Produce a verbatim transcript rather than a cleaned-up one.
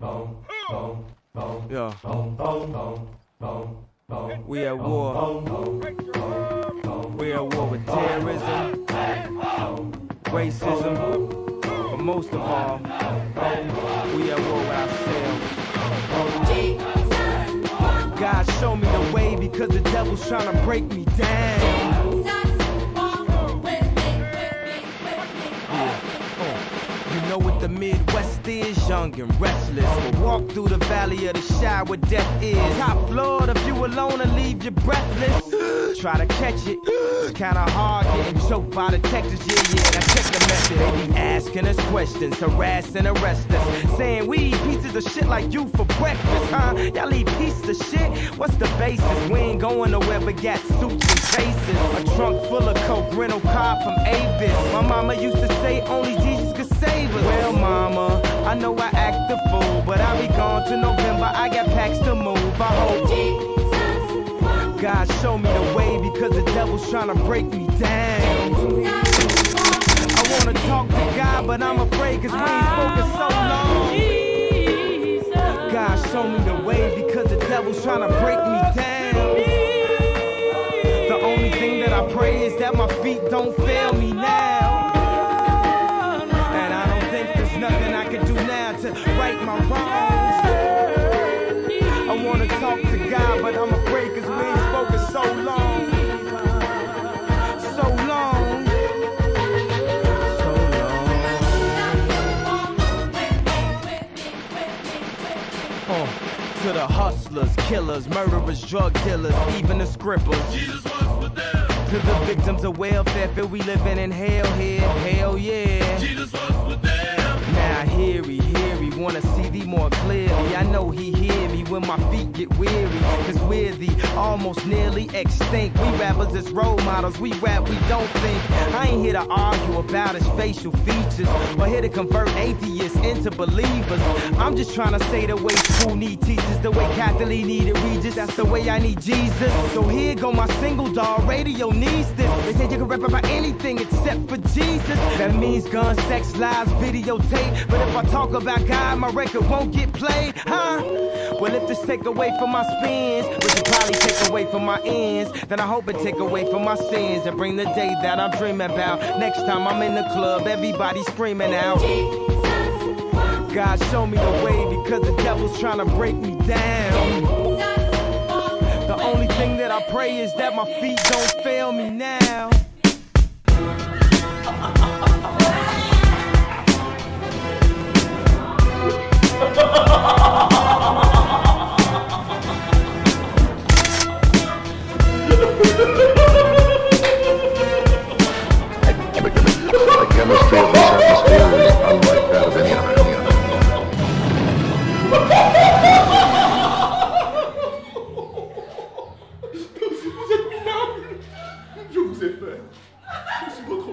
Yeah. We at war. We at war with terrorism, racism, but most of all, we at war with ourselves. God, show me the way because the devil's trying to break me down. Know what the Midwest is, young and restless. We'll walk through the valley of the shadow where death is. Top floor, if you alone and leave you breathless. Try to catch it. It's kinda hard getting choked by the Texas. Yeah, yeah, now check the method. They be asking us questions, harassing, arresting us. Saying we eat pieces of shit like you for breakfast, huh? Y'all eat pieces of shit? What's the basis? We ain't going nowhere but got suits and cases. A trunk full of coke, rental car from Avis. My mama used to say only Jesus could save us. Well, mama, I know I act the fool, but I'll be gone till November. I got packs to move. I hope. God, show me the way because the devil's trying to break me down. I want to talk to God, but I'm afraid because we ain't spoken so long. God, show me the way because the devil's trying to break me down. The only thing that I pray is that my feet don't fail me now. And I don't think there's nothing I can do now to right my wrongs. I want to talk to God, but I'm afraid because we ain't so long, so long, so long. Oh, to the hustlers, killers, murderers, drug dealers, even the scribblers. Jesus was for them. To the victims of welfare, feel we living in hell here. Hell yeah. Jesus was for them. Now here he, here he, wanna see thee more clearly. I know he hear me when my feet get weary. Cause we're the almost nearly extinct. We rappers as role models, we rap, we don't think. I ain't here to argue about his facial features or here to convert atheists into believers. I'm just trying to say the way school need teachers, the way Kathleen needed Regis, that's the way I need Jesus. So here go my single dog, radio needs this. They say you can rap about anything except for Jesus. That means guns, sex, lies, videotape. But if I talk about God, my record won't get played, huh? Well, if this take away from my spins, which will probably take away from my ends, then I hope it take away from my sins and bring the day that I'm dreaming about. Next time I'm in the club, everybody screaming out. God, show me the way because the devil's trying to break me down. The only thing that I pray is that my feet don't fail me now. Je vous ai fait. Je suis votre